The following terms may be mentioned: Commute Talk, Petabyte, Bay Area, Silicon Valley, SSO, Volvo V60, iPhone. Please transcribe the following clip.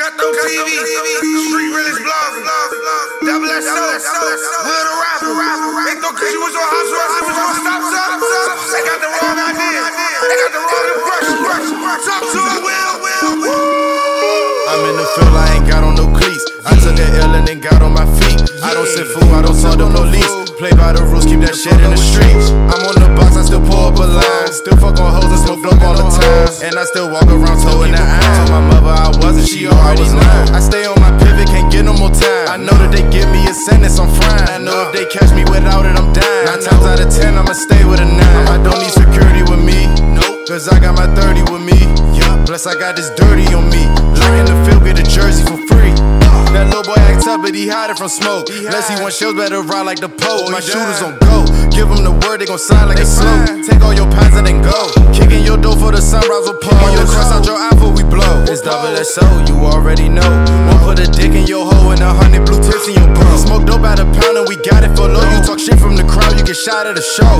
Cut those TVs, street realist bloggers, double SSO, hood a rapper, ain't no cause you was on house arrest, you was on stop. They got the wrong idea, they got the wrong impression, talk to it, will. I'm in the field, I ain't got on no cleats, I took that L and then got on my feet, I don't sit fool, I don't talk to no lease, play by the rules, keep that shit in the streets, I'm on the box, I still pull up a line, still fuck on hoes and smoke dope all the time, and I still walk around toeing the eye, told my mother I wasn't, she already lying. I stay on my pivot, can't get no more time, I know that they give me a sentence, I'm fine, I know if they catch me without it, I'm dying, 9 times out of 10, I'ma stay with a 9, I don't need security with me, cause I got my 30 with me, plus I got this dirty on me, lock in the field, get a jersey for free. That little boy act tough, but he hiding from smoke. Unless he want shows, better ride like the pole. My shooters on go, give him the word, they gon' slide like it's slow. Take all your pines and then go, kicking your door for the sunrise will pole. On your cross out your iPhone, we blow. It's double SO, you already know. One put a dick in your hoe and 100 blue tips in your bro. Smoked dope by the pound and we got it for low. You talk shit from the crowd, you get shot at a show.